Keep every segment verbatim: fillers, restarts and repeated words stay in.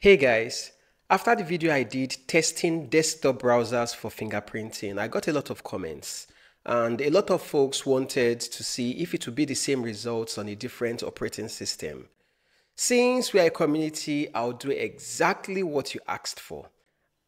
Hey guys, after the video I did testing desktop browsers for fingerprinting, I got a lot of comments and a lot of folks wanted to see if it would be the same results on a different operating system. Since we are a community, I'll do exactly what you asked for.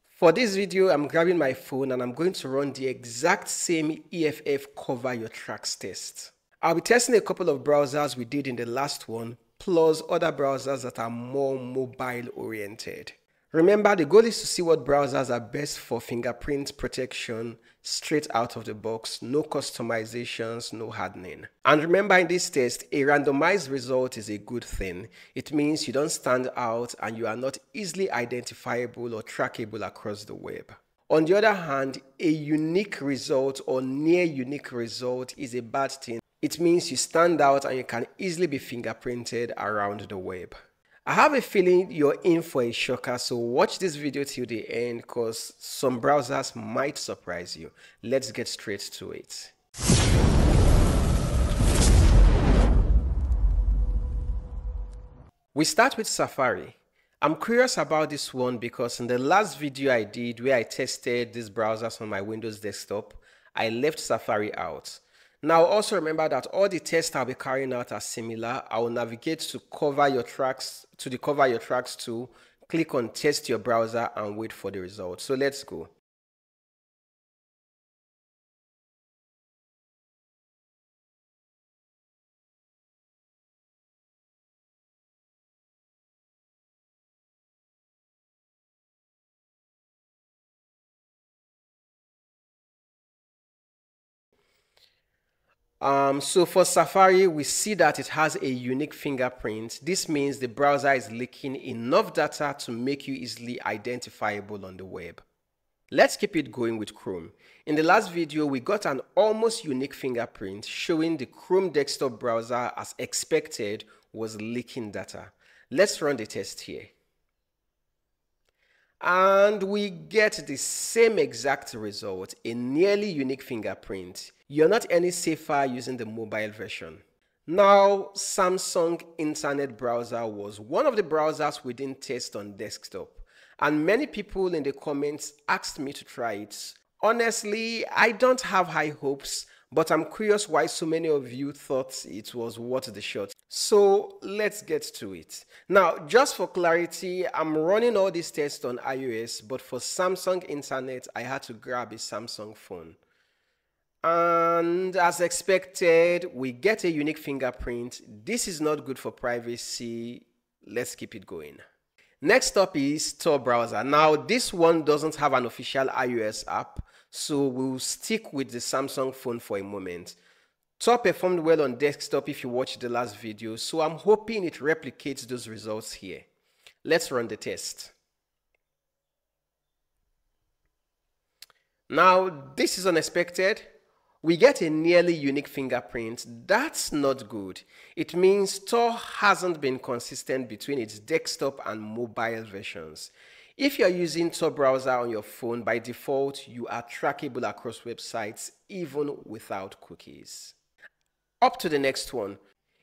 For this video, I'm grabbing my phone and I'm going to run the exact same E F F Cover Your Tracks test. I'll be testing a couple of browsers we did in the last one, plus other browsers that are more mobile oriented. Remember, the goal is to see what browsers are best for fingerprint protection straight out of the box, no customizations, no hardening. And remember, in this test, a randomized result is a good thing. It means you don't stand out and you are not easily identifiable or trackable across the web. On the other hand, a unique result or near unique result is a bad thing. It means you stand out and you can easily be fingerprinted around the web. I have a feeling you're in for a shocker, so watch this video till the end because some browsers might surprise you. Let's get straight to it. We start with Safari. I'm curious about this one because in the last video I did where I tested these browsers on my Windows desktop, I left Safari out. Now also remember that all the tests I'll be carrying out are similar. I will navigate to cover your tracks to the Cover Your Tracks tool, click on Test Your Browser and wait for the results. So let's go. Um, so for Safari, we see that it has a unique fingerprint. This means the browser is leaking enough data to make you easily identifiable on the web. Let's keep it going with Chrome. In the last video, we got an almost unique fingerprint showing the Chrome desktop browser, as expected, was leaking data. Let's run the test here. And we get the same exact result, a nearly unique fingerprint. You're not any safer using the mobile version. Now, Samsung Internet browser was one of the browsers we didn't test on desktop, and many people in the comments asked me to try it. Honestly, I don't have high hopes, but I'm curious why so many of you thought it was worth the shot. So let's get to it. Now, just for clarity, I'm running all these tests on iOS, but for Samsung Internet, I had to grab a Samsung phone. And as expected, we get a unique fingerprint. This is not good for privacy. Let's keep it going. Next up is Tor Browser. Now, this one doesn't have an official iOS app, so we'll stick with the Samsung phone for a moment. Tor performed well on desktop if you watched the last video, so I'm hoping it replicates those results here. Let's run the test. Now, this is unexpected. We get a nearly unique fingerprint. That's not good. It means Tor hasn't been consistent between its desktop and mobile versions. If you're using Tor browser on your phone, by default, you are trackable across websites, even without cookies. Up to the next one.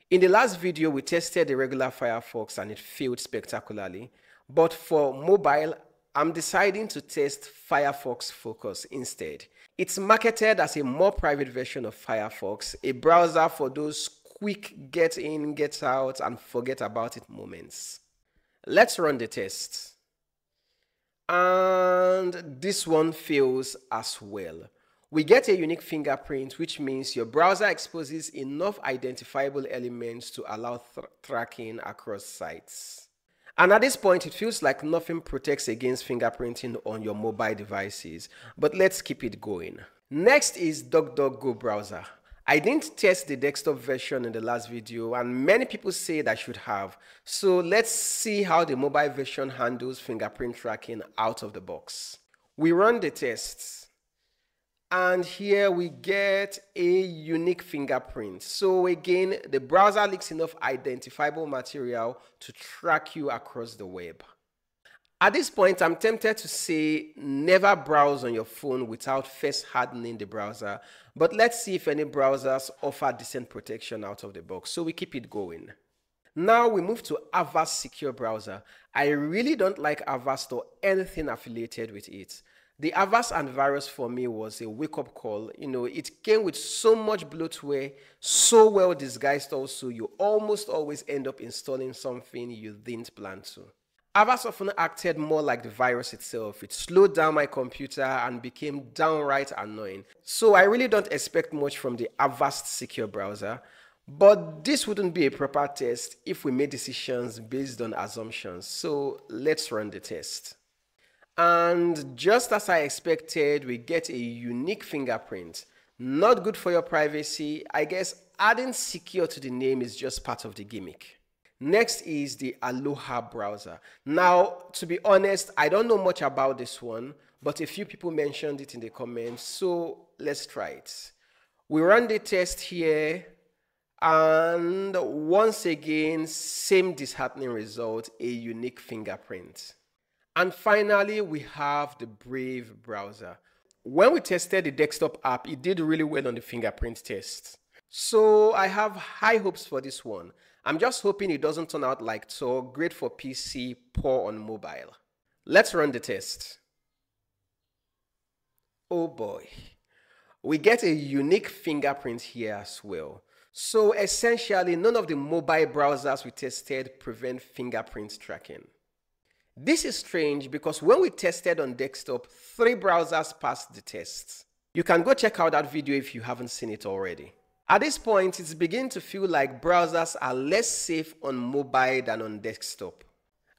In the last video, we tested the regular Firefox and it failed spectacularly. But for mobile, I'm deciding to test Firefox Focus instead. It's marketed as a more private version of Firefox, a browser for those quick get in, get out, and forget about it moments. Let's run the test. And this one fails as well. We get a unique fingerprint, which means your browser exposes enough identifiable elements to allow tracking across sites. And at this point, it feels like nothing protects against fingerprinting on your mobile devices, but let's keep it going. Next is DuckDuckGo browser. I didn't test the desktop version in the last video and many people said I should have. So let's see how the mobile version handles fingerprint tracking out of the box. We run the tests and here we get a unique fingerprint. So again, the browser leaks enough identifiable material to track you across the web. At this point, I'm tempted to say never browse on your phone without first hardening the browser, but let's see if any browsers offer decent protection out of the box, so we keep it going. Now we move to Avast Secure Browser. I really don't like Avast or anything affiliated with it. The Avast and virus for me was a wake-up call. You know, it came with so much bloatware, so well disguised also, you almost always end up installing something you didn't plan to. Avast often acted more like the virus itself. It slowed down my computer and became downright annoying. So I really don't expect much from the Avast Secure Browser. But this wouldn't be a proper test if we made decisions based on assumptions. So let's run the test. And just as I expected, we get a unique fingerprint. Not good for your privacy. I guess adding secure to the name is just part of the gimmick. Next is the Aloha Browser. Now, to be honest, I don't know much about this one, but a few people mentioned it in the comments, so let's try it. We run the test here, and once again, same disheartening result, a unique fingerprint. And finally, we have the Brave browser. When we tested the desktop app, it did really well on the fingerprint test. So I have high hopes for this one. I'm just hoping it doesn't turn out like Tor, great for P C, poor on mobile. Let's run the test. Oh boy. We get a unique fingerprint here as well. So essentially, none of the mobile browsers we tested prevent fingerprint tracking. This is strange because when we tested on desktop, three browsers passed the test. You can go check out that video if you haven't seen it already. At this point, it's beginning to feel like browsers are less safe on mobile than on desktop.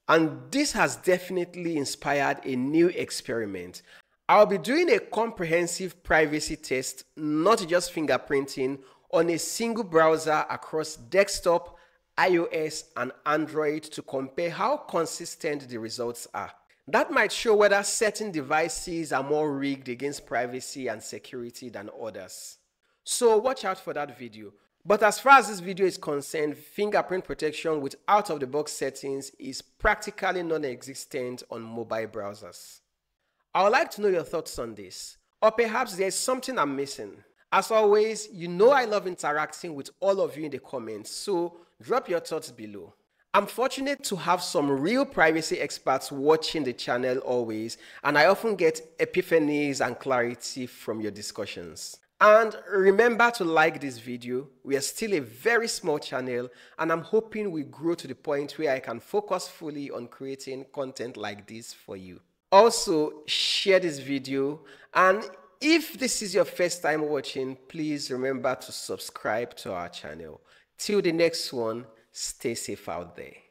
And this has definitely inspired a new experiment. I'll be doing a comprehensive privacy test, not just fingerprinting, on a single browser across desktop, iOS and Android to compare how consistent the results are. That might show whether certain devices are more rigged against privacy and security than others. So watch out for that video. But as far as this video is concerned, fingerprint protection with out-of-the-box settings is practically non-existent on mobile browsers. I would like to know your thoughts on this, or perhaps there's something I'm missing. As always, you know I love interacting with all of you in the comments, so drop your thoughts below. I'm fortunate to have some real privacy experts watching the channel always, and I often get epiphanies and clarity from your discussions. And remember to like this video. We are still a very small channel, and I'm hoping we grow to the point where I can focus fully on creating content like this for you. Also, share this video, and if this is your first time watching, please remember to subscribe to our channel. Till the next one, stay safe out there.